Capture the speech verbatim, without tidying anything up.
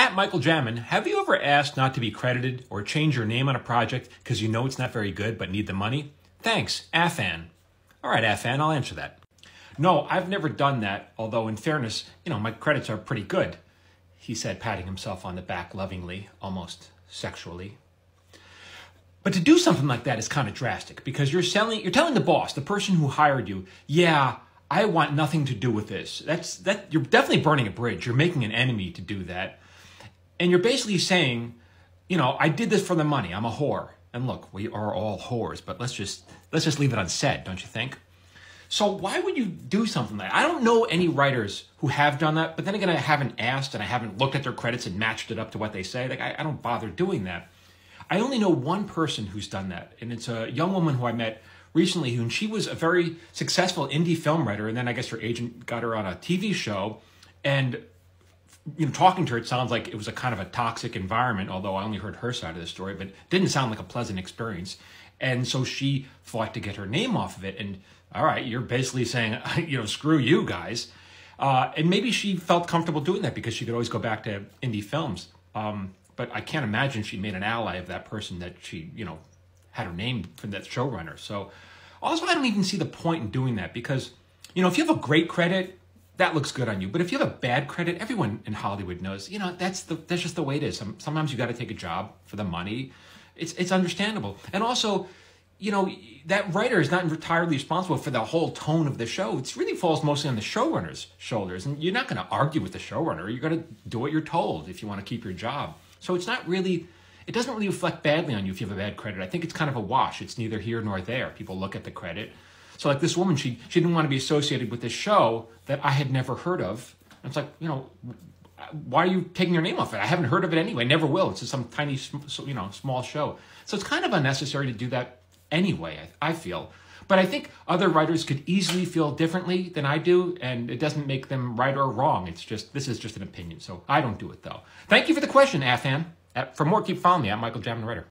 At Michael Jamin, have you ever asked not to be credited or change your name on a project because you know it's not very good but need the money? Thanks, Afan. All right, Afan, I'll answer that. No, I've never done that, although in fairness, you know, my credits are pretty good, he said, patting himself on the back lovingly, almost sexually. But to do something like that is kind of drastic because you're selling, you're telling the boss, the person who hired you, yeah, I want nothing to do with this. That's, that, you're definitely burning a bridge. You're making an enemy to do that. And you're basically saying, you know, I did this for the money. I'm a whore. And look, we are all whores, but let's just, let's just leave it unsaid, don't you think? So why would you do something like that? I don't know any writers who have done that, but then again, I haven't asked and I haven't looked at their credits and matched it up to what they say. Like, I, I don't bother doing that. I only know one person who's done that, and it's a young woman who I met recently, who, and she was a very successful indie film writer, and then I guess her agent got her on a T V show, and you know, talking to her, it sounds like it was a kind of a toxic environment, although I only heard her side of the story, but it didn't sound like a pleasant experience. And so she fought to get her name off of it. And all right, you're basically saying, you know, screw you guys. Uh, and maybe she felt comfortable doing that because she could always go back to indie films. Um, but I can't imagine she made an ally of that person that she, you know, had her name from that showrunner. So also, I don't even see the point in doing that because, you know, if you have a great credit, that looks good on you. But if you have a bad credit, everyone in Hollywood knows, you know, that's the that's just the way it is. Sometimes you got to take a job for the money. It's it's understandable. And also, you know, that writer is not entirely responsible for the whole tone of the show. It really falls mostly on the showrunner's shoulders. And you're not going to argue with the showrunner. You're going to do what you're told if you want to keep your job. So it's not really, it doesn't really reflect badly on you if you have a bad credit. I think it's kind of a wash. It's neither here nor there. People look at the credit. So like this woman, she, she didn't want to be associated with this show that I had never heard of. And it's like, you know, why are you taking your name off it? I haven't heard of it anyway. Never will. It's just some tiny, you know, small show. So it's kind of unnecessary to do that anyway, I, I feel. But I think other writers could easily feel differently than I do, and it doesn't make them right or wrong. It's just, this is just an opinion. So I don't do it, though. Thank you for the question, Afan. For more, keep following me at Michael Jamin Writer.